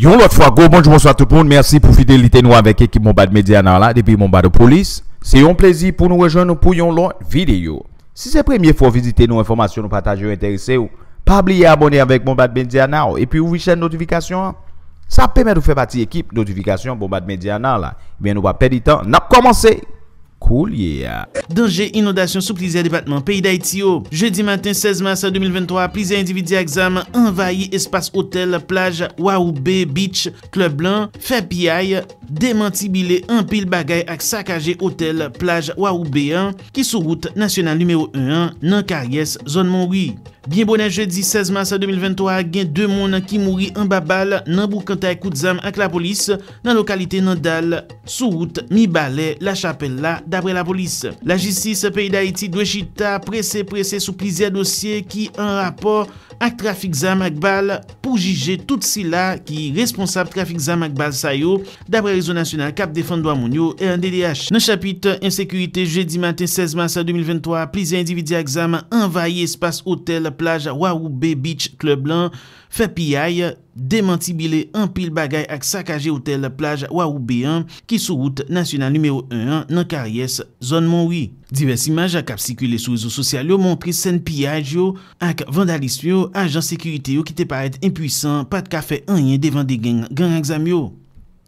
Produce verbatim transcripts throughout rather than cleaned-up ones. Yon l'autre fois, go bonjour, bonsoir tout le monde. Merci pour fidélité nous avec l'équipe Mombad médiana là, depuis Mombad police. C'est un plaisir pour nous rejoindre pour une longue vidéo. Si c'est la première fois visiter nos informations, nous partager, intéressés, pas oublier abonner avec Mombad médiana et puis ouvrir chaîne notification. Ça permet de faire partie de l'équipe notification Mombad médiana là. Bien, nous va perdre du temps. N'a pas commencé. Cool, yeah. Danger inondation sous plusieurs départements pays d'Haïti. Jeudi matin seize mars deux mille vingt-trois, plusieurs individus à examen envahi espace hôtel plage Wahoo Bay Beach Club Blanc, fait piaille, démenti bilé en pile bagay ak saccagé hôtel plage Wahoo Bay qui sous route nationale numéro un nan Karies zone Montri. Bien bonnet jeudi seize mars deux mille vingt-trois, gen deux moun qui mouri en babal nan boukanta kout zam ak la police dans localité Nandal sous route mi balé la chapelle la d'après la police. La justice pays d'Haïti doit chita pressé pressé sous plusieurs dossiers qui en rapport avec trafic Zamagbal pour juger tout cela qui responsable trafic Zamagbal sayo d'après réseau national cap défendre droit mounio et N D D H. Dans chapitre insécurité jeudi matin seize mars deux mille vingt-trois, plusieurs individus à examen envahi espace hôtel plage Wahoo Bay Beach Club Blanc fait piaille, démentibilé en pile bagay ak saccagé hôtel plage Wahoo Bay qui sous route nationale numéro un dans Karies zone Montri. Diverses images a circulé sur les réseaux sociaux montrent scène pillage ak vandalisme, agents sécurité qui te paraît impuissant, pas de café rien devant des gangs gang examio.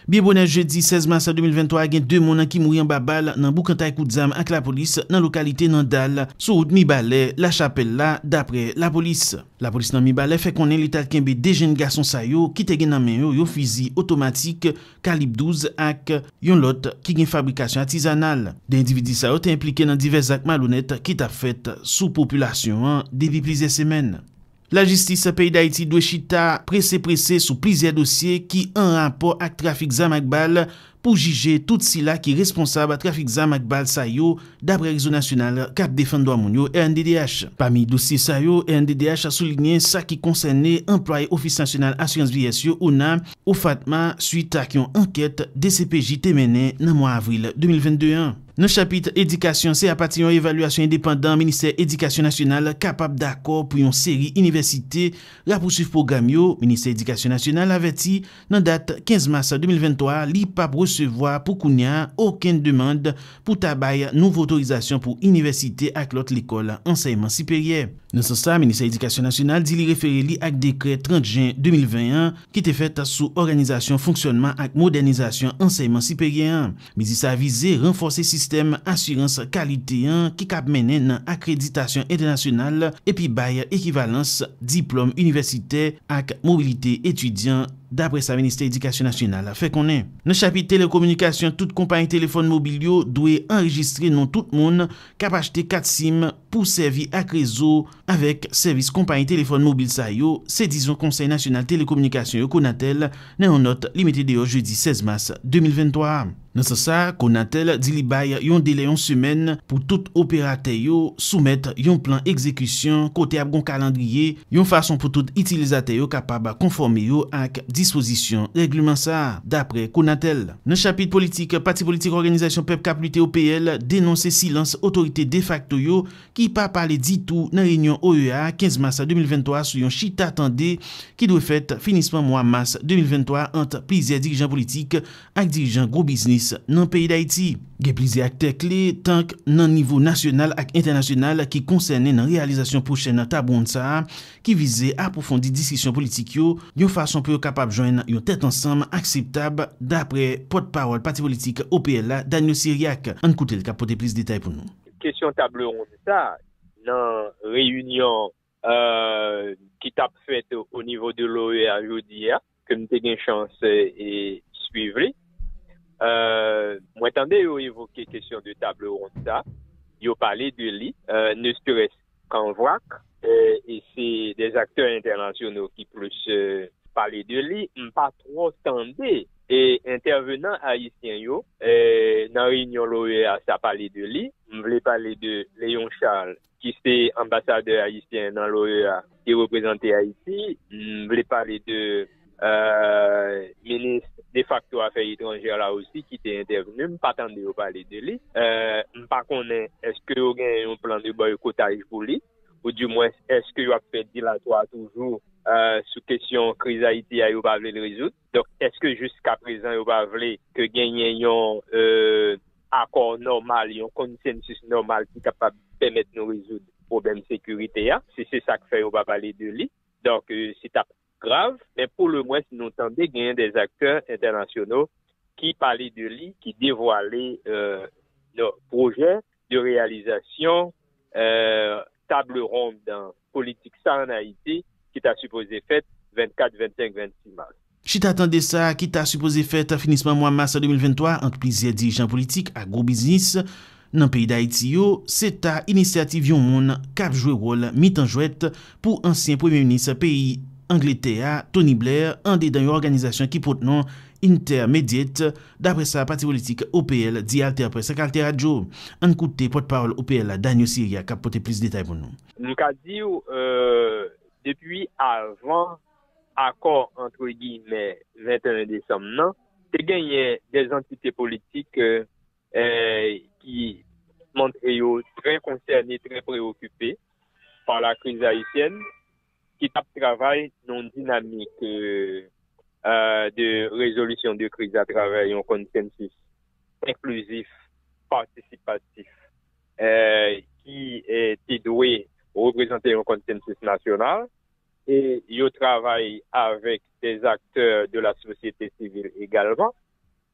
Bien bonnet jeudi seize mars deux mille vingt-trois, gen deux moun qui mouri en babal dans Boukantay Koudzam avec la police dans localité Nandal sur route Mibalé la chapelle là d'après la police. La police dans Mibalé fait connaître l'état kenbe des jeunes garçons sa yo qui te gen nan men yo yo fusil automatique calibre douze ak yon lot qui gen fabrication artisanale. Des individus sa yo te impliqué dans divers actes malhonnêtes qui t'a fait sous population depuis plusieurs semaines. La justice pays d'Haïti doit chita pressé pressé sous plusieurs dossiers qui en rapport avec trafic Zamagbal pour juger tout cela qui est responsable à trafic Zamagbal sayo d'après réseau national cap défendre droit mounio et N D D H. Parmi dossier sayo et N D D H a souligné ça qui concernait employé Office National Assurance V S U ou N A M ou FATMA suite à une enquête D C P J menée dans le mois avril deux mille vingt-deux. Dans le chapitre éducation, c'est à partir d'une évaluation indépendante ministère éducation nationale capable d'accord pour une série université la poursuivre programme yo ministère éducation nationale averti dans date quinze mars deux mille vingt-trois li pa recevoir pour kounya aucune demande pour tabaye nouvelle autorisation pour université ak l'autre l'école enseignement supérieur. Dans ce sens, ministère éducation nationale dit li référé li ak décret trente juin deux mille vingt et un qui était fait sous organisation fonctionnement ak modernisation enseignement supérieur. Mais il s'est visé renforcer système assurance qualité qui cap mené dans accréditation internationale et puis bail équivalence diplôme universitaire avec mobilité étudiant d'après sa ministère éducation nationale fait qu'on est. Dans chapitre télécommunication, toute compagnie téléphone mobile doit enregistrer non tout le monde qui a acheté quatre SIM pour servir à réseau avec service compagnie téléphone mobile sayo, c'est disons Conseil national télécommunication Konatel dans une note limitée de jeudi seize mars deux mille vingt-trois. Dans ce sens, Konatel dit li bay yon délai une semaine pour tout opérateur yo soumettre yon plan exécution côté a bon calendrier, yon façon pour tout utilisateur yo capable conformer yo ak disposition règlement ça d'après Konatel. Dans chapitre politique, parti politique organisation peuple cap lutter O P L dénoncer silence autorité de facto yo qui pas parler du tout dans réunion O E A quinze mars deux mille vingt-trois sur yon chita attendé qui doit fait finissement mois mars deux mille vingt-trois entre plusieurs dirigeants politiques ak dirigeants gros business dans le pays d'Haïti. Il y a plusieurs acteurs clés tant que dans le niveau national et international qui concernent la réalisation prochaine de Tabounsa qui visait à approfondir les discussions politiques de façon pour être capable de joindre une tête ensemble acceptable d'après porte-parole parti politique O P L Daniel Syriac. On écoute le capote plus de détails pour nous. Question table ronde ça dans réunion euh, qui tape faite au niveau de l'O E A aujourd'hui que nous avons une chance et suivre. Euh, moi, attendez, vous évoquez question de table ronde, ça. Vous parlez de l'I, euh, ne serait-ce qu'en V R A C, euh, et c'est des acteurs internationaux qui plus euh, parlent de l'I, pas trop attendez. Et intervenant haïtien, yo, euh, dans la réunion l'O E A, ça parlait de l'I. Vous voulez parler de Léon Charles, qui est ambassadeur haïtien dans l'O E A, qui représente Haïti. Vous voulez parler de Euh, ministre de facto affaires étrangères là aussi qui était intervenu, pas tant de parler de lui, euh, pas qu'on est, est-ce que vous avez un plan de boycottage pour lui, ou du moins est-ce que vous avez fait dilatoire toujours euh, sous question crise Haïti, ils ne peuvent pas le résoudre. Donc, est-ce que jusqu'à présent, ils ne peuvent pas que gagner un euh, accord normal, un consensus normal qui est capable de permettre de résoudre le problème de sécurité? Si c'est ça que fait, ils ne peuvent pas parler de lui. Donc, euh, c'est grave, mais pour le moins, nous entendons gagner des acteurs internationaux qui parlaient de lui, qui dévoilaient euh, leurs projets de réalisation, euh, table ronde dans politique ça en Haïti, qui t'a supposé fait vingt-quatre, vingt-cinq, vingt-six mars. Si t'attendais ça, qui t'a supposé fait finissement mois mars deux mille vingt-trois entre plusieurs dirigeants politiques à gros business dans le pays d'Haïti, c'est ta initiative Yon Moun cap joué rôle mitan jouette pour ancien premier ministre pays Angleterre, Tony Blair, en dans une organisation qui porte nom Intermédiate, d'après sa parti politique O P L, dit Alter Press, Alter Radio. En côté porte-parole O P L, Daniel Syriac, qui a apporté plus de détails pour nous. Nous avons dit, euh, depuis avant l'accord entre guillemets vingt et un décembre, non, il y a des entités politiques euh, qui montrent très concernées, très préoccupées par la crise haïtienne, qui travaillent dans une dynamique euh, euh, de résolution de crise à travers un consensus inclusif, participatif, euh, qui est doué représenter un consensus national. Et ils travaillent avec des acteurs de la société civile également,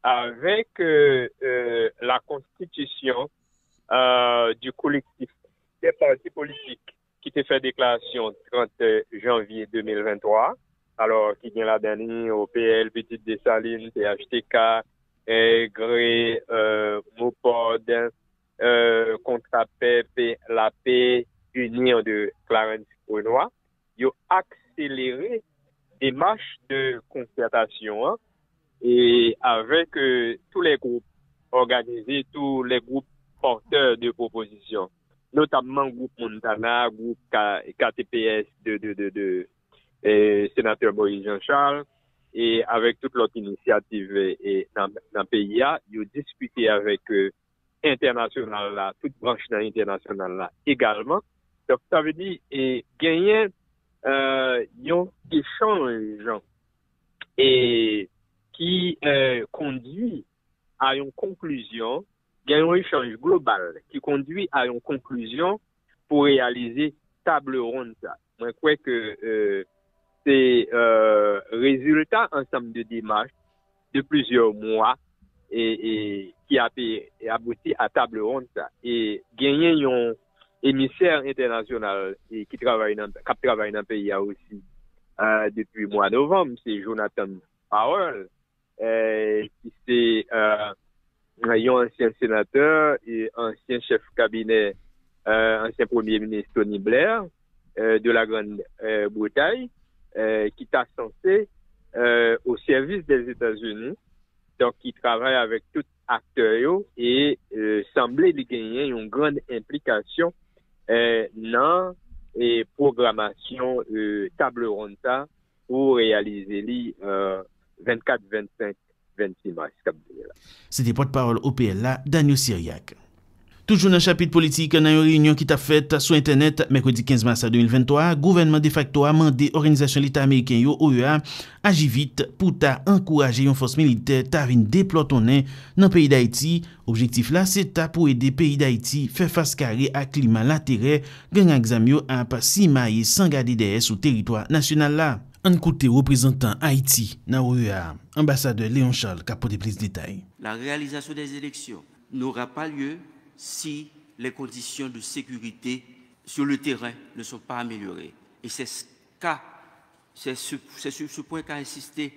avec euh, euh, la constitution euh, du collectif des partis politiques qui t'a fait déclaration trente janvier deux mille vingt-trois, alors qui vient la dernière, O P L, Petite Dessaline, T H T K, eh, Gré, euh, Mopod, euh, Contrapep, La Paix, Union de Clarence Renoir, ils ont accéléré des marches de concertation hein, et avec euh, tous les groupes organisés, tous les groupes porteurs de propositions. Notamment groupe Montana, groupe K T P S de, de, de, de eh, sénateur Marie Jean Charles, et avec toute l'autre initiative eh, eh, dans, dans le pays, ils ont discuté avec euh, international là, toute branche dans international là également. Donc ça veut dire et gagner euh, un échange et qui euh, conduit à une conclusion. Il y a un échange global qui conduit à une conclusion pour réaliser table ronde. Je crois que euh, c'est euh, résultat ensemble de démarches de plusieurs mois et, et qui a abouti à table ronde. Et gagner un émissaire international et qui travaille dans, qui travaille dans le pays aussi euh, depuis le mois de novembre, c'est Jonathan Powell, euh, qui c'est euh, un ancien sénateur et ancien chef cabinet, euh, ancien premier ministre Tony Blair euh, de la Grande-Bretagne, euh, euh, qui est censé euh, au service des États-Unis, donc qui travaille avec tout acteur et euh, semblait gagner une grande implication euh, dans les programmations euh, table ronde pour réaliser les euh, vingt-quatre, vingt-cinq, vingt-six mars. C'était porte-parole O P L A, Daniel Syriac. Toujours dans le chapitre politique, dans une réunion qui t'a faite sur Internet, mercredi quinze mars deux mille vingt-trois, gouvernement de facto a mandé organisation l'État américain, O E A, agit vite pour encourager une force militaire à venir déployer dans le pays d'Haïti. Objectif là, c'est pour aider le pays d'Haïti faire face carré à climat l'intérêt, gagner examen à passer maille sans garder derrière sur le territoire national là. En côté représentant Haïti, dans l'O E A, ambassadeur Léon Charles, qui a apporté plus de détails. La réalisation des élections n'aura pas lieu si les conditions de sécurité sur le terrain ne sont pas améliorées. Et c'est ce qu'a, c'est ce, c'est sur ce point qu'a insisté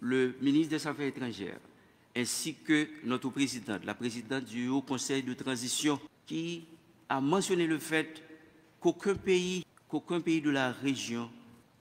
le ministre des Affaires étrangères, ainsi que notre présidente, la présidente du Haut Conseil de transition, qui a mentionné le fait qu'aucun pays, qu'aucun pays de la région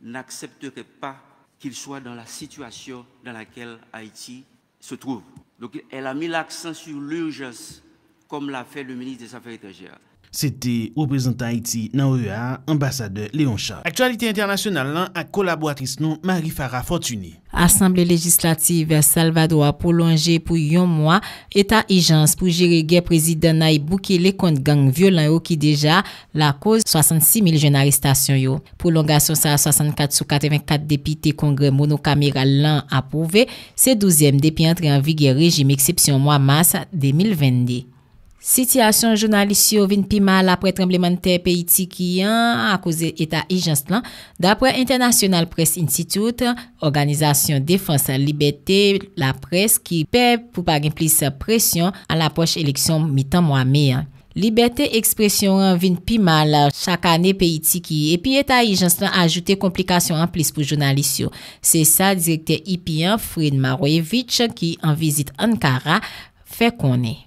n'accepterait pas qu'il soit dans la situation dans laquelle Haïti se trouve. Donc elle a mis l'accent sur l'urgence, comme l'a fait le ministre des Affaires étrangères. C'était représentant Haïti dans O E A, ambassadeur Léon Charles. Actualité internationale à collaboratrice nous Marie Farah Fortuny. Assemblée législative Salvador a prolongé pour un mois état urgence pour gérer guerre président Nayib Bukele contre gang violent qui déjà la cause soixante-six mille jeunes arrestations yo. Prolongation ça soixante-quatre sur quatre-vingt-quatre députés congrès monocaméral l'an approuvé, c'est douzième depuis entrée en vigueur régime exception mois mars deux mille vingt-deux. Situation journaliste yo vin pi mal après tremblement de terre pays tikian à cause état urgence là d'après International Press Institute, organisation défense liberté la presse qui paie pour pas plus pression à l'approche élection mi-temps mois mai. Liberté expression en vin pi mal chaque année pays tiki et puis état urgence là ajouter complications en plus pour journalistes yo. C'est ça directeur I P I A Fred Maroevich qui en visite Ankara fait connaître.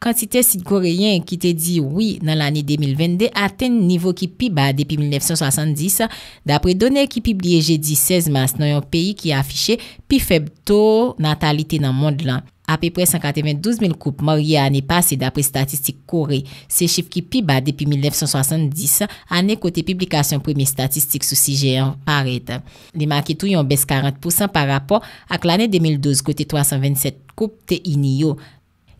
Quantité site coréen qui te dit oui dans l'année deux mille vingt-deux atteint niveau qui plus bas depuis mille neuf cent soixante-dix d'après données qui publiées jeudi seize mars dans un pays qui a affiché plus faible taux natalité dans le monde là. À peu près cent quatre-vingt-douze mille couples mariés l'année passée d'après statistiques Corée. C'est chiffre qui plus bas depuis mille neuf cent soixante-dix, année côté publication première statistique sous sujet paraît. Les marqués tout ont baissé quarante pour cent par rapport à l'année deux mille douze côté trois cent vingt-sept couples te inio.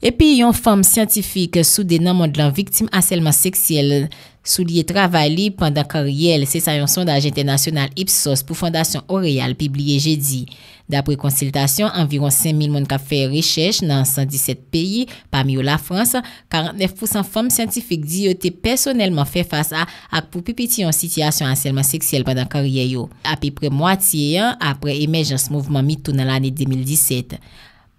Et puis, une femme scientifique soudainement monde la victime harcèlement sexuel soulié travail pendant carrière, c'est ça un sondage international Ipsos pour Fondation Oreal publié jeudi. D'après consultation, environ cinq mille monde qui fait recherche dans cent dix-sept pays, parmi eux la France, quarante-neuf pour cent femmes scientifiques disent ont personnellement fait face à à pour pipiti en situation harcèlement sexuel pendant carrière yo. À peu près moitié après émergence mouvement MeToo dans l'année deux mille dix-sept.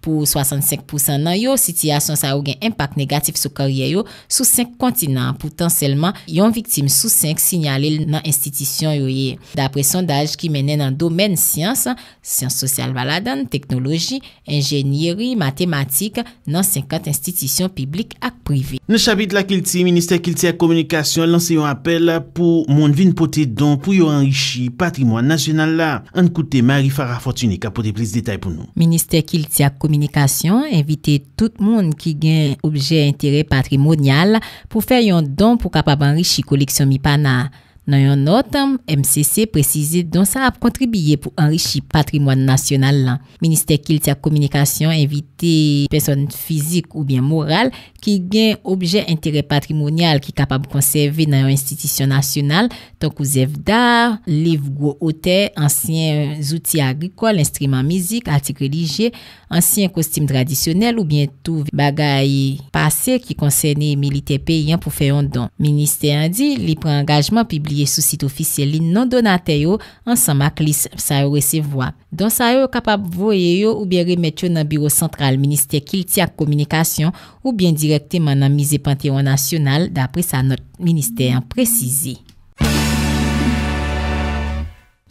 Pour soixante-cinq pour cent nan yo, situation ça a eu un impact négatif sur carrière yo sur cinq continents. Pourtant seulement yon victime sous cinq signalé dans institution yo. D'après sondage qui menait dans domaine sciences, sciences sociales valadan, technologie, ingénierie, mathématiques dans cinquante institutions publiques et privées. Dans le chapitre la culture, ministère culture et communication lance un appel pour monde vinn pote don pour yo enrichir patrimoine national là. On écoute Marie Farah Fortuny qui a porté plus de détails pour nous. Ministère culture communication, inviter tout le monde qui gagne objet intérêt patrimonial pour faire un don pour capable enrichir collection Mipana. Dans une note, M C C précise dont ça a contribué pour enrichir patrimoine national. Ministère Culture Communication invite personnes physiques ou bien morales qui gagnent objet intérêt patrimonial qui capable conserver dans une institution nationale, tant que œuvres d'art, livres gros auteurs, anciens outils agricoles, instruments musique, articles religieux, anciens costumes traditionnels ou bien tout bagaille passé qui concernait militaires payants pour faire un don. Ministère dit, il prend engagement public sous site officiel non donateur ensemble avec liste ça recevoir donc ça est capable voyer ou bien remettre dans bureau central ministère culture communication ou bien directement dans musée Panthéon national d'après sa note ministère précisé.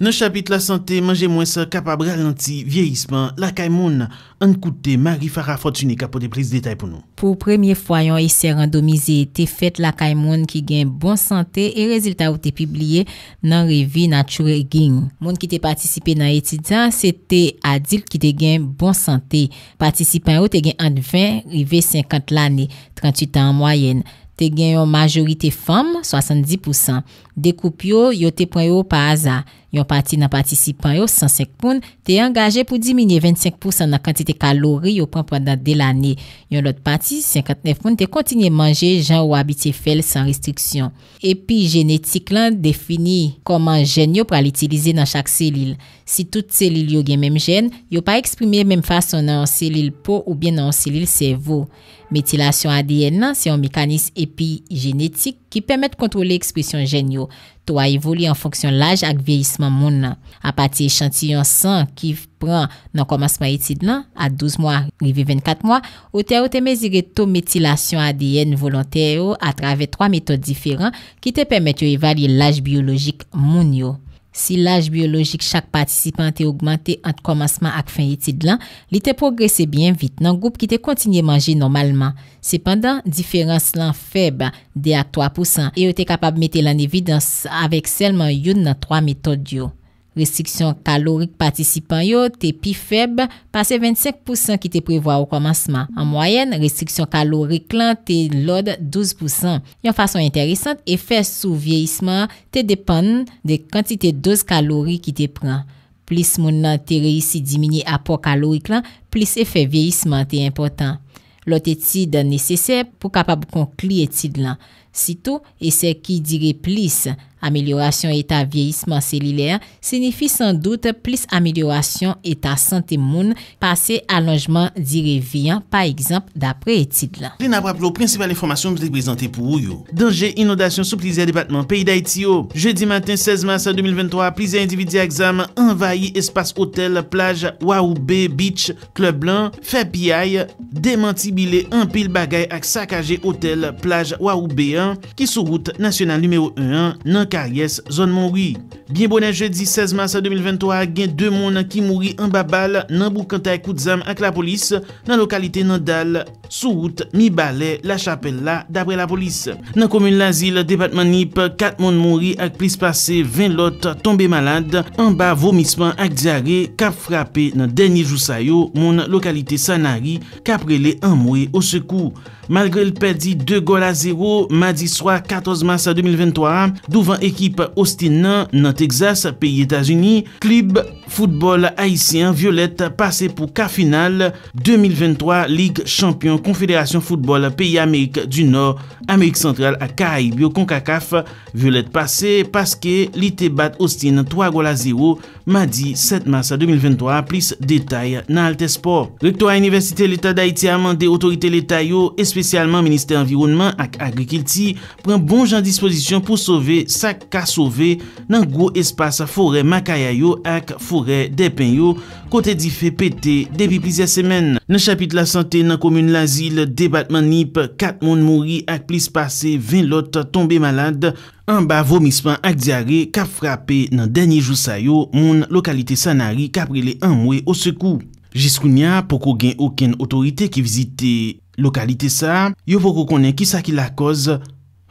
Dans chapitre la santé, manger moins ça capable ralentir vieillissement la caïmoun. On écoute Marie Farah Fortuny qui a pour des plus de détails pour nous. Pour première fois, un essai randomisé était fait la caïmoun qui gagne bonne santé et résultat ont été publiés dans revue Nature Aging. Monde qui était participé dans étudiant, c'était adulte qui était gagne bonne santé. Participants ont été gagne entre vingt et cinquante l'année, trente-huit ans en moyenne. Te gen yon majorité femmes, soixante-dix pour cent. Découpe yo, yo te pren yo par hasard. Yon parti nan participant yo, cent cinq pounds, te engagé pour diminuer vingt-cinq pour cent nan quantité calories yo pren pendant de l'année. Yon l'autre parti, cinquante-neuf pounds, te continue manger jan ou habitué fel sans restriction. Et puis, génétique lan définit comment gène yo pral utiliser dans chaque cellule. Si toute cellule yo gen même gène, yo pa exprimer même façon nan cellule peau ou bien nan cellule cerveau. Méthylation A D N, c'est un mécanisme épigénétique qui permet de contrôler l'expression gène. Tout évolue en fonction de l'âge et du vieillissement moun. À partir d'échantillon sang qui prend dans le commencement étude à douze mois, arrivé vingt-quatre mois, on peut mesurer taux méthylation A D N volontaire à travers trois méthodes différentes qui te permettent d'évaluer l'âge biologique moun. Si l'âge biologique chaque participant est augmenté entre commencement et fin étude là, il te progressé bien vite dans le groupe qui te continué manger normalement. Cependant, différence là faible de à trois pour cent et était capable mettre en évidence avec seulement une dans trois méthodes yo. Restriction calorique participants yo te pi faible, passé vingt-cinq pour cent qui te prévoit au commencement. En moyenne, restriction calorique lan te l'ordre douze pour cent. Yon façon intéressante, effet sous vieillissement te dépend de quantité de dose calorique qui te prend. Plus moun nan te réussi diminuer apport calorique lan, plus effet vieillissement te important. L'autre étude nécessaire pour capable conclure étude là. Sitôt, et c'est qui dirait plus amélioration état vieillissement cellulaire signifie sans doute plus amélioration état santé moun passé allongement dirait vie par exemple d'après étude là. Nous avons la principale information que nous présentée pour vous. Danger inondation sous plusieurs départements pays d'Haïti. Jeudi matin seize mars deux mille vingt-trois, plusieurs individus à examen envahi espace hôtel plage Wahoo Bay Beach Club Blanc fait piaille démentibilé un pile bagay avec saccagé hôtel plage Wahoo Bay qui sous route nationale numéro un dans Carriès zone Montri. Bien bonnet jeudi seize mars deux mille vingt-trois, gen deux moun qui mouri en babal nan boukantay kout zam ak la police nan localité Nandal sous route mi balai la chapelle là d'après la police. Nan commune l'Asile département Nip, quatre moun mouri ak plus passé vingt lot tombé malade en bas vomissement ak diarrhée k'ap frappé nan dernier jou sa yo moun localité Sanari k'ap relé an mouri au secours. Malgré le perdi deux goals à zéro mardi soir quatorze mars deux mille vingt-trois, devant équipe Austin dans Texas, pays États-Unis, club football haïtien Violette passé pour quart finale deux mille vingt-trois Ligue champion Confédération football pays Amérique du Nord, Amérique centrale à Caraïbes Concacaf. Violette passé parce que l'I T bat Austin trois goals à zéro mardi sept mars deux mille vingt-trois. Plus détails dans Alte Sport. Rectorat Université l'État d'Haïti a mandé autorité l'État yo et spécialement ministère environnement ak agriculture prend bon jan disposition pour sauver sac ka sauver dans gros espace forêt Macaya yo ak forêt des Pins côté di fait pété depuis plusieurs semaines. Dans chapitre la santé dans commune l'Asile département Nip, quatre moun mouri ak plus passé vingt lot tombé malade en bas vomissement ak diarrhée k'ap frappé dans dernier jour sa yo moun localité Sanari k'ap relé an moué au secours. Jiskounya poko gen aucune autorité qui visite localité ça, yo poko konnen ki sa ki la cause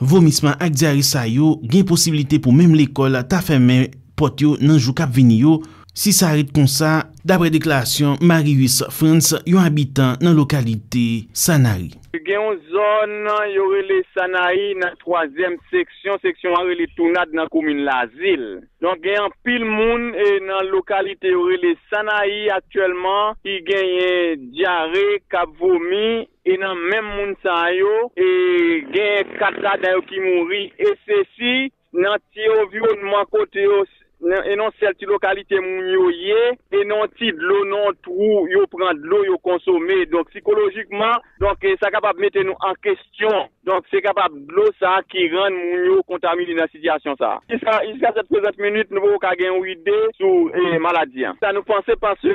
vomissement ak diarrhée sa yo, gen possibilité pour même l'école ta fermé porte yo nan jou k'ap vini yo. Si ça arrête comme ça, d'après déclaration Marie Farah Fortuny, un habitant dans la localité Sanari. Il y a une zone, il y aurait les Sanari dans la troisième section, section où les Tounades dans la commune l'Asile. Donc il y a un pile monde dans la localité où les Sanari actuellement, qui gagne diarrhée, cap vomi. Et dans même monde ça yo et gagne quatre cadavres qui mouri et ceci dans environnement côté et non cette localité mounioyé et non ti de l'eau non trou yo prend de l'eau yo consommer donc psychologiquement donc ça capable mettre nous en question donc c'est capable de l'eau ça qui rend mounio contaminé dans situation ça jusqu'à jusqu'à cette présente minute nous pas gagner une idée sur maladie ça nous penser parce que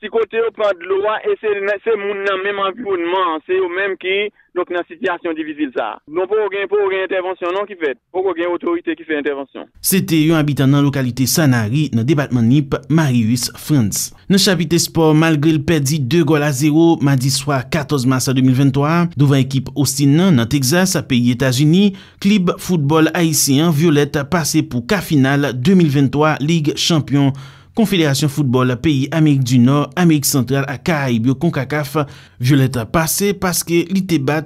si côté au prend de l'eau et c'est c'est moun nan même environnement c'est eux même qui donc dans situation difficile ça non pour aucun pour aucun intervention non qui fait pour aucun autorité qui fait intervention. C'était un habitant dans la localité Sanari dans le département Nip Marius France. Dans chapitre sport malgré le perdu deux goals à zéro mardi soir quatorze mars deux mille vingt-trois devant équipe Austin dans Texas pays États-Unis club football haïtien Violette passé pour quart finale deux mille vingt-trois Ligue champion Confédération football pays Amérique du Nord, Amérique centrale à Caraïbes, Concacaf, Violette passé parce que l'I T bat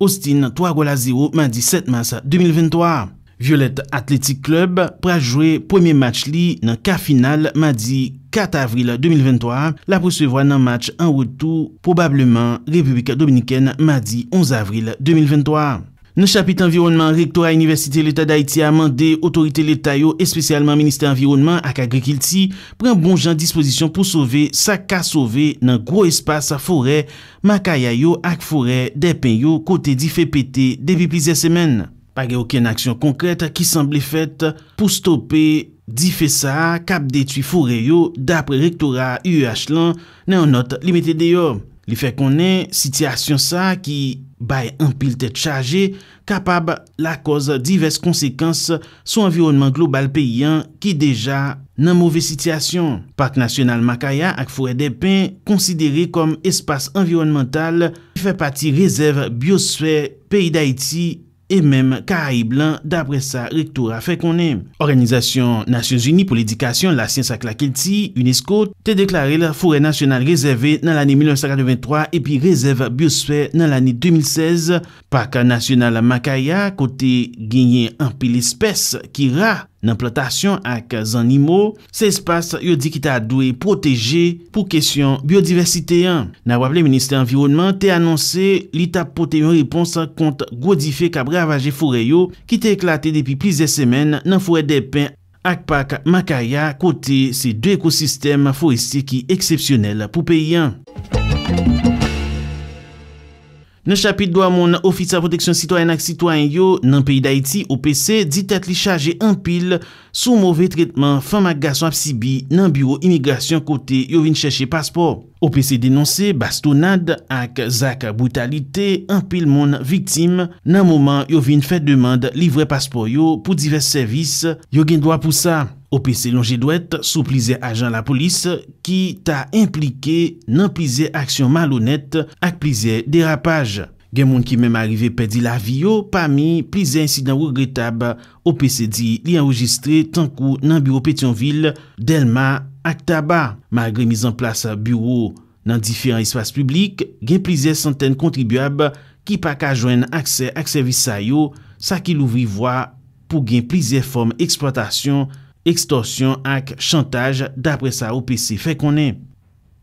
Austin trois goals à zéro mardi sept mars deux mille vingt-trois. Violette Athletic Club pra jouer premier match li dans quart finale mardi quatre avril deux mille vingt-trois. La poursuivra dans match en retour probablement République Dominicaine mardi onze avril deux mille vingt-trois. Dans le chapitre environnement, rectorat Université l'État d'Haïti a mandé autorité l'État et spécialement ministère environnement et agriculture prend bon gens disposition pour sauver sa ka sauver dans gros espace forêt Macaya yo ak forêt des Pins côté di fait pété depuis plusieurs semaines. Pas aucune action concrète qui semblait faite pour stopper di fait ça cap détruit forêt yo d'après rectorat U E H lan dans note limité dehors. Li fait connaître situation ça qui bay un pile tête chargée capable la cause diverses conséquences sur environnement global paysan qui déjà nan mauvaise situation. Parc national Macaya ak forêt des Pins considéré comme espace environnemental qui fait partie réserve biosphère pays d'Haïti et même Caraïbes blanc, d'après ça, Rectora fait qu'on est. Organisation Nations Unies pour l'éducation, la science et la culture, UNESCO, t'a déclaré la forêt nationale réservée dans l'année mille neuf cent quatre-vingt-trois et puis réserve biosphère dans l'année deux mille seize. Parc national Macaya, côté gagné en pile espèce qui rat dans plantation avec animaux, c'est espace yo dit qui t'a doué protéger pour question biodiversité. N'a rappelé ministère environnement t'a annoncé l'état porter une réponse contre godifé qu'a ravagé forêt yo qui t'a éclaté depuis plusieurs semaines dans forêt des pins ak parc Macaya côté ces deux écosystèmes forestiers qui exceptionnels pour pays. Dans le chapitre de mon Office de protection citoyenne et citoyen dans le pays d'Haïti, O P C, dit être li chargé en pile sous mauvais traitement femmes et garçons à Sibi dans le bureau immigration côté yo vin chercher passeport. O P C dénoncé bastonnade ak zak brutalité en pile monde victime nan moment yo vin fait demande livrer passeport yo pour divers services yo gen droit pour ça. O P C longe douette sous plusieurs agents la police qui t'a impliqué dans plusieurs actions malhonnêtes ak plusieurs dérapages. Gen moun ki même arrivé perdi la vie yo parmi plusieurs incidents regrettables O P C dit li enregistré tant kou nan bureau Pétionville, Delma, Actaba. Malgré mise en place bureau dans différents espaces publics, gen plusieurs centaines contribuables qui pa ka jwenn accès ak service sa yo, sa ki l'ouvri voie pour gen plusieurs formes exploitation, extorsion ak chantage d'après ça O P C fait qu'on est.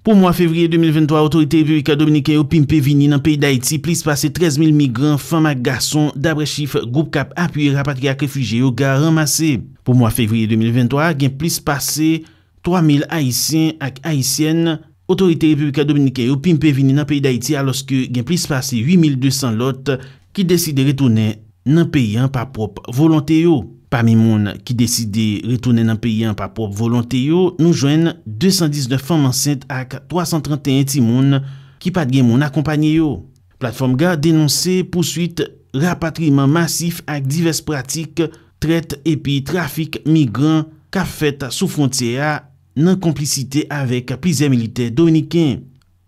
Pour mois février deux mille vingt-trois, autorité républicaine dominicaine au pimpé vini dans le pays d'Haïti, plus passé treize mille migrants, femmes et garçons, d'après chiffre groupe cap appuyé rapatriés réfugiés au gars ramassé. Pour mois février deux mille vingt-trois, gain plus passé trois mille haïtiens ak haïtiennes, autorité républicaine dominicaine au pimpé vini dans le pays d'Haïti alors que gain plus passé huit mille deux cents lotes qui décident de retourner dans le pays par propre volonté yo. Parmi moun qui décidé retourner dans le pays par propre volonté yo, nous joignent deux cent dix-neuf femmes enceintes ak trois cent trente et un timoun qui pas de moun accompagné yo. Plateforme G A dénoncé poursuite rapatriement massif avec diverses pratiques, traite et puis trafic migrants qu'a fait sous frontière en complicité avec plusieurs militaires dominicains.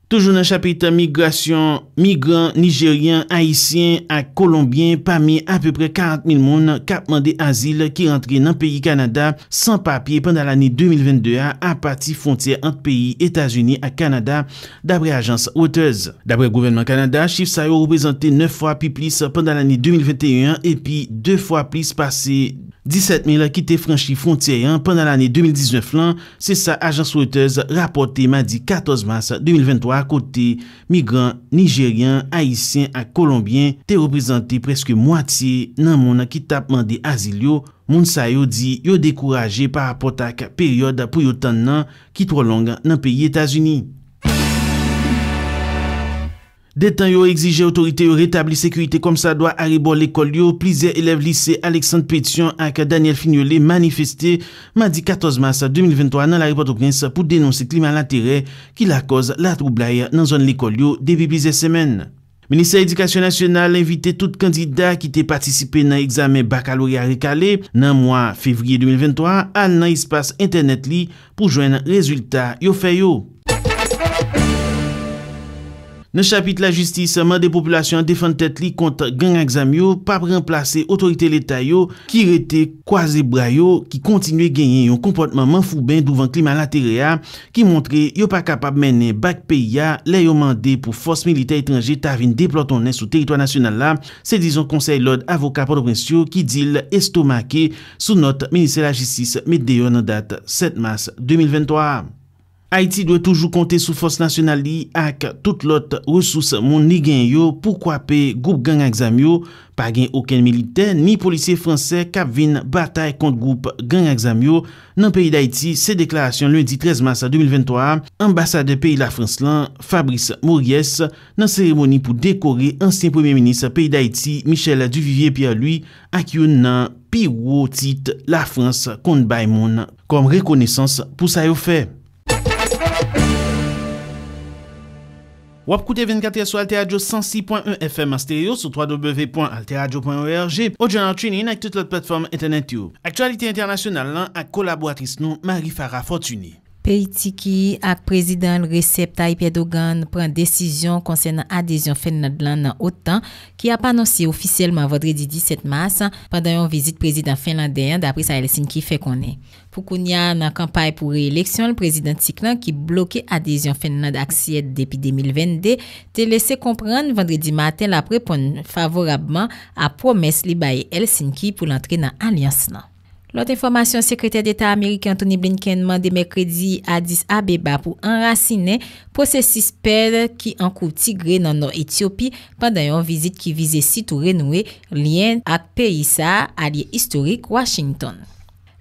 Toujours dans le chapitre migration, migrants nigériens, haïtiens et colombiens, parmi à peu près quarante mille personnes qui ont demandé asile qui rentrent dans le pays Canada sans papier pendant l'année deux mille vingt-deux à partir frontière entre pays États-Unis et Canada, d'après agence Reuters. D'après le gouvernement Canada, chiffre ça a représenté neuf fois plus plus pendant l'année deux mille vingt et un et puis deux fois plus passé dix-sept mille qui étaient franchi frontière pendant l'année deux mille dix-neuf. C'est ça agence Reuters rapporté mardi quatorze mars deux mille vingt-trois. À côté, migrants nigériens, haïtiens et colombiens te représenté presque moitié nan moun qui tap mandé asile yo. Moun sa yo di yo découragé par rapport à la période pour yo tan nan qui trop longue dans pays États-Unis. Détan yo exige autorité yo rétabli sécurité comme ça doit arriver l'école yo. Plusieurs élèves lycée Alexandre Pétion et Daniel Fignolet manifesté mardi quatorze mars deux mille vingt-trois dans la Port-au-Prince pour dénoncer climat l'intérêt qui la cause la troublaille dans zone l'école yo depuis plusieurs semaines. Ministère de l'Éducation nationale invité tout candidat qui t'a participé dans l'examen baccalauréat recalé dans le mois février deux mille vingt-trois à dans espace internet li pour joindre résultat yo fait yo. Dans le chapitre la justice, des populations défendent tête li contre gang examio, pas remplacer autorité l'État yo qui rete croisé bras yo qui continue gagner un comportement manfoubin devant climat latéréa qui montrait yo pas capable mener bac pays les yo mandé pour force militaire étrangère tavin déplotonner sur territoire national là, c'est disons conseil l'ordre avocat Port-au-Prince qui dit estomaqué sous notre ministère de la justice Médéon en date sept mars deux mille vingt-trois. Haïti doit toujours compter sur force nationale ak toute l'autre ressource moun li gen yo pour kwape groupe gang examio pa gen aucun militaire ni policier français k'ap vinn bataille contre groupe gang examio dans pays d'Haïti. C'est déclaration lundi treize mars deux mille vingt-trois ambassadeur pays la France lan Fabrice Mories dans cérémonie pour décorer ancien premier ministre pays d'Haïti Michel Duvivier Pierre-Louis ak yon nan pi gwo tit la France kont bay moun comme reconnaissance pour sa yo fait. Wap koute vingt-quatre heures sur Alter Radio cent six point un F M en stéréo sur w w w point alter radio point org ou journal TuneIn avec toute l'autre plateforme internet. Actualité internationale à collaboratrice nous Marie Farah Fortuny. Peitiki ak président Recep Tayyip Erdogan prend décision concernant adhésion Finlande dans l'OTAN qui a annoncé officiellement vendredi dix-sept mars pendant une visite président finlandais d'après sa Helsinki fait connaître. Pour Kounia, dans la campagne pour réélection, le président Tiklan qui bloquait l'adhésion Finlande à C I E D depuis deux mille vingt-deux, te laissé comprendre vendredi matin la réponse favorablement à promesse libaye Helsinki pour l'entrée dans l'alliance. L'autre information, secrétaire d'État américain Tony Blinken demande mercredi à Addis Abeba pour enraciner processus paix qui encourt Tigré dans l'Éthiopie pendant une visite qui visait site ou renouer lien avec pays ça allié historique Washington.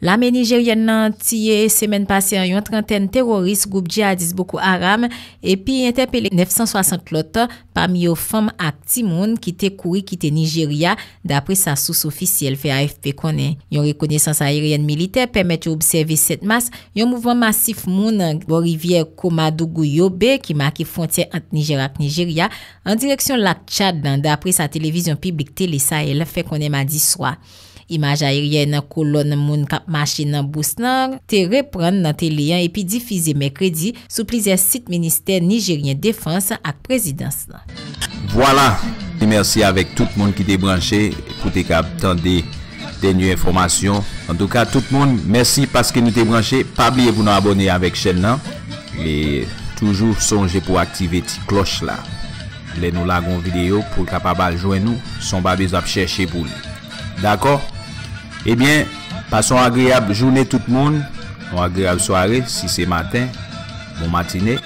L'armée nigérienne a tiré semaine passée une trentaine de terroristes groupe djihadistes Boko Haram et puis interpellé neuf cent soixante autres parmi les femmes et timoun qui étaient couru quitter Nigeria d'après sa source officielle F A F P connaît. Une reconnaissance aérienne militaire permet d'observer sept mars un mouvement massif moun bo rivière Komadougou-Yobe qui marque frontière entre Nigeria et Nigeria en direction lac Tchad d'après sa télévision publique Télé Sahel fait connaît mardi soir. Image aérienne colonne moun kap marché dans Bousnan te reprendre dans télé et puis diffusé mercredi sous plusieurs sites ministères nigériens défense ak présidence. Voilà, et merci avec tout le monde qui est branché pour te cap des dernières informations. En tout cas tout le monde, merci parce que nous t'es branché, pas oublier vous nous abonner avec chaîne là et toujours songer pour activer ti cloche là. Les nous lagons vidéo pour capable joindre nous, son pas besoin chercher pour lui. D'accord? Eh bien, passons une agréable journée tout le monde, une agréable soirée, si c'est matin, bon matinée.